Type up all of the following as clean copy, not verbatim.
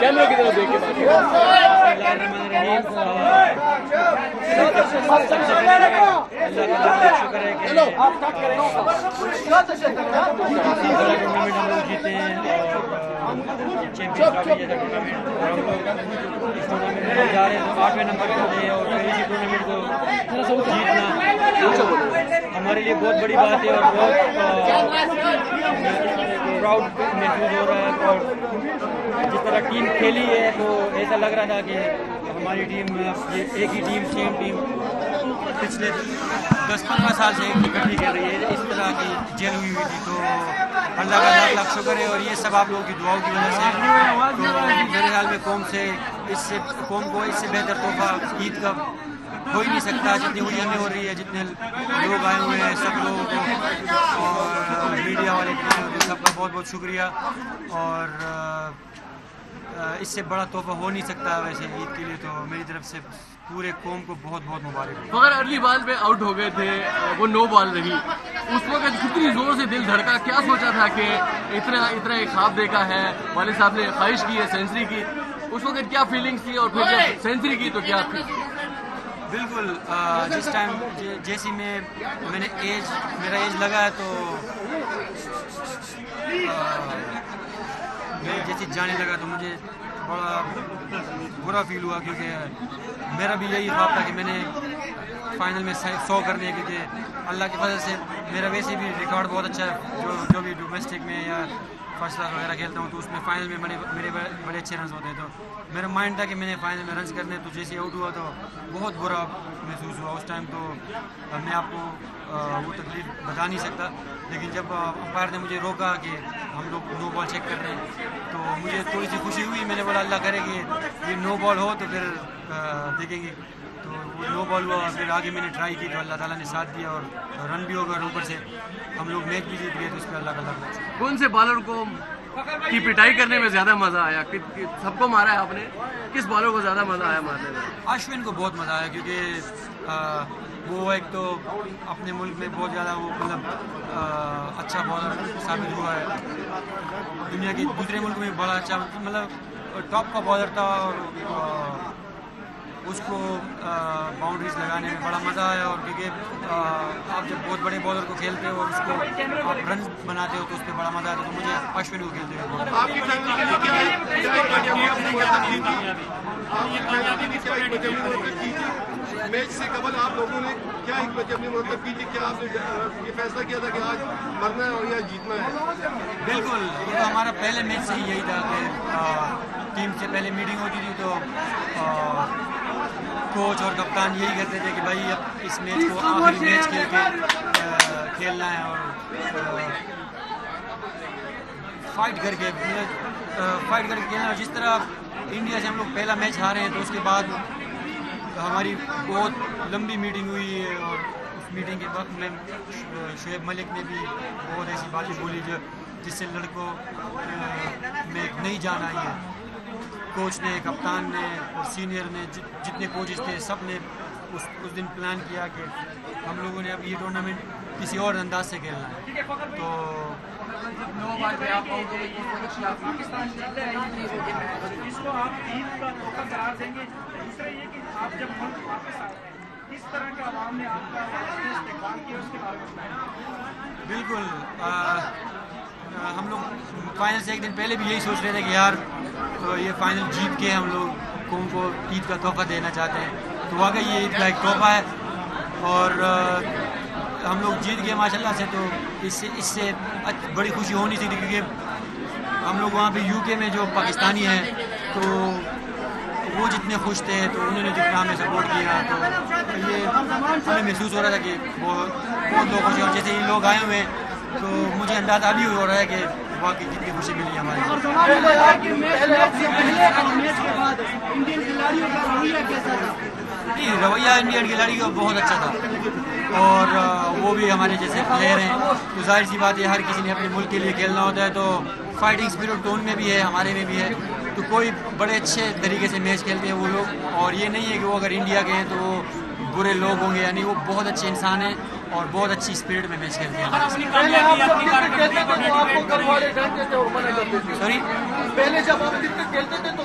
कैमरे की तरफ देखिए हमारे लिए बहुत बड़ी बात है और बहुत प्राउड महसूस हो रहा है। और जिस तरह टीम खेली है तो ऐसा लग रहा था कि हमारी टीम ये एक ही टीम सेम टीम पिछले 10-15 साल से इकट्ठी खेल रही है, इस तरह की जेल हुई थी। तो अल्लाह का लाख शुक्र है और ये सब आप लोगों की दुआओं की वजह से। तो मेरे ख्याल में कौम को इससे बेहतर तोहफा ईद का हो ही नहीं सकता। जितनी उड़ियाँ हो रही है, जितने लोग आए हुए हैं सब लोगों को और मीडिया वाले सबका बहुत बहुत शुक्रिया। और इससे बड़ा तोहफा हो नहीं सकता वैसे ईद के लिए। तो मेरी तरफ से पूरे कौम को बहुत बहुत मुबारक। मगर अर्ली बॉल पे आउट हो गए थे, वो नो बॉल रही, उस वक्त कितनी ज़ोर से दिल धड़का, क्या सोचा था कि इतना एक ख्वाब देखा है, वाले साहब ने ख्वाहिश की है सेंचुरी की, उस वक्त क्या फीलिंग्स थी और फिर जब सेंचुरी की तो क्या? बिल्कुल जिस टाइम जैसी मैंने मेरा एज लगा है तो मैं जैसे जाने लगा तो मुझे बड़ा बुरा फील हुआ, क्योंकि मेरा भी यही ख्वाब था कि मैंने फाइनल में 100 करने के लिए। अल्लाह की वजह से मेरा वैसे भी रिकॉर्ड बहुत अच्छा है, जो भी डोमेस्टिक में या फर्स्ट क्लास वगैरह खेलता हूँ तो उसमें फाइनल में मेरे बड़े अच्छे रन होते हैं। तो मेरा माइंड था कि मैंने फाइनल में रन करने, तो जैसे आउट हुआ तो बहुत बुरा महसूस हुआ उस टाइम। तो मैं आपको वो तकलीफ बता नहीं सकता, लेकिन जब अंपायर ने मुझे रोका कि हम लोग नो बॉल चेक कर रहे हैं तो मुझे थोड़ी सी खुशी हुई। मैंने बोला अल्लाह करे कि ये नो बॉल हो तो फिर देखेंगे। तो वो नो बॉल हुआ, फिर आगे मैंने ट्राई की तो अल्लाह ताला ने साथ दिया और रन भी हो गया और ऊपर से हम लोग मैच भी जीत गए। तो उस पर अल्लाह का लग। कौन से बॉलर को की पिटाई करने में ज़्यादा मज़ा आया? सबको मारा है आपने, किस बॉलर को ज़्यादा मज़ा आया मारने में? अश्विन को बहुत मज़ा आया, क्योंकि वो एक तो अपने मुल्क में बहुत ज़्यादा वो मतलब अच्छा बॉलर साबित हुआ है, दुनिया के दूसरे मुल्क में बड़ा अच्छा मतलब टॉप का बॉलर था और उसको बाउंड्रीज लगाने में बड़ा मज़ा आया। और क्योंकि आप जब बहुत बड़े बॉलर को खेलते हो और उसको आप रन बनाते हो तो उस पर बड़ा मज़ा आता है। तो मुझे अश्विन को खेलते हुए मैच से कबल आप लोगों ने क्या हिकमत अमली मुरतब की थी? क्या आपने ये फैसला किया था कि आज मरना है और या जीतना है? बिल्कुल, ये तो हमारा पहले मैच से ही यही था कि टीम से पहले मीटिंग होती थी तो कोच और कप्तान यही कहते थे कि भाई अब इस मैच को आखिरी मैच खेल के खेलना है और फाइट करके खेलना है। जिस तरह इंडिया से हम लोग पहला मैच हारे हैं तो उसके बाद हमारी बहुत लंबी मीटिंग हुई है और उस मीटिंग के वक्त में शुएब मलिक ने भी बहुत ऐसी बातें बोली जिससे लड़कों में नहीं जान आई है। कोच ने, कप्तान ने और सीनियर ने जितने कोचेस थे सब ने उस दिन प्लान किया कि हम लोगों ने अब ये टूर्नामेंट किसी और अंदाज से खेलना है। तो बिल्कुल हम लोग फाइनल से एक दिन पहले भी यही सोच रहे थे कि यार तो ये फाइनल जीत के हम लोग कौम को ईद का तोहफा देना चाहते हैं। तो वाकई ये ईद का एक तोहफा है और हम लोग जीत गए माशाल्लाह से। तो इससे बड़ी खुशी होनी चाहिए, क्योंकि हम लोग वहाँ पे यूके में जो पाकिस्तानी हैं तो वो जितने खुश थे तो उन्होंने जितना हमें सपोर्ट किया तो ये हमें महसूस हो रहा था कि बहुत लोग खुश हैं। और जैसे ये लोग आए हुए हैं तो मुझे अंदाजा भी हो रहा है कि वाकई कितनी खुशी मिली हमारे। रवैया इंडियन खिलाड़ियों का बहुत अच्छा था और वो भी हमारे जैसे प्लेयर हैं तो जाहिर सी बात है हर किसी ने अपने मुल्क के लिए खेलना होता है। तो फाइटिंग स्पिरिट टोन में भी है, हमारे में भी है। तो कोई बड़े अच्छे तरीके से मैच खेलते हैं वो लोग और ये नहीं है कि वो अगर इंडिया के हैं तो वो बुरे लोग होंगे, यानी वो बहुत अच्छे इंसान हैं और बहुत अच्छी स्पीड में मैच खेलते हैं। सॉरी, पहले जब आप क्रिकेट खेलते थे तो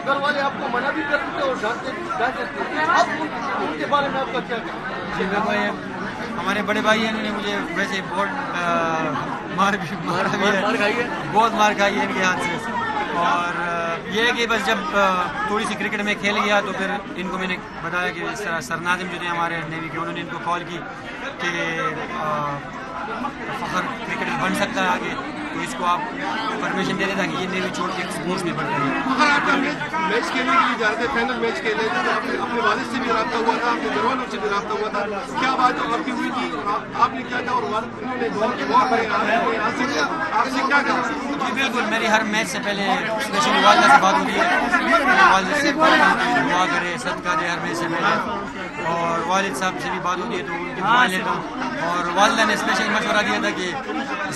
उनके बारे में आपका क्या कहना? हमारे बड़े भाई हैं, इन्होंने मुझे वैसे बहुत मार खाई है, बहुत मार खाई है इनके हाथ से। और ये है कि बस जब थोड़ी सी क्रिकेट में खेल गया तो फिर इनको मैंने बताया कि सरनाजिम जो थे हमारे नेवी के, उन्होंने इनको कॉल की कि फखर क्रिकेटर बन सकता है आगे, तो इसको आप परमिशन दे दें ताकि ये नेवी छोड़ के स्पोर्ट्स में बढ़ जाए। फाइनल मैच खेले अपने वालिद से भी रहा हुआ था, अपने घर वालों से भी रहा हुआ था, क्या बात आपकी हुई थी? आपने क्या था और आपसे क्या कहा? जी बिल्कुल, मेरी हर मैच से पहले स्पेशल वालदा से बात होती है, वालदा से दुआ करे सदका दे हर मैच से पहले, और वालिद साहब से भी बात होती है तो उनकी दुआ लेता हूँ। और वालदा ने स्पेशल मशवरा दिया था कि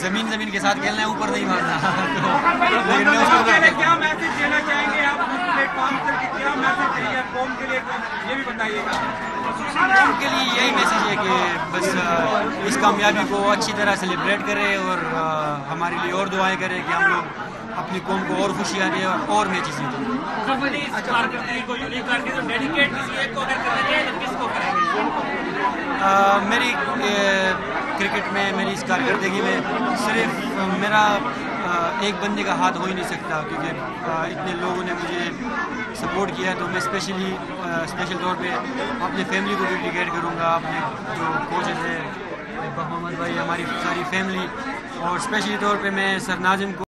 ज़मीन के साथ खेलना है, ऊपर नहीं मारना। उनके लिए यही मैसेज है कि बस इस कामयाबी को अच्छी तरह सेलिब्रेट करें और हमारे लिए और दुआएं करें कि हम लोग अपनी कौम को और खुशियाँ दें और मैचेस जीतें। मेरी क्रिकेट में, मेरी इस कारकर्दगी में सिर्फ मेरा एक बंदे का हाथ हो ही नहीं सकता, क्योंकि इतने लोगों ने मुझे सपोर्ट किया, तो मैं स्पेशल तौर पे अपने फैमिली को भी डेडिकेट करूँगा, अपने जो कोचेज हैं, मोहम्मद भाई, हमारी सारी फैमिली, और स्पेशली तौर पे मैं सरनाजिम को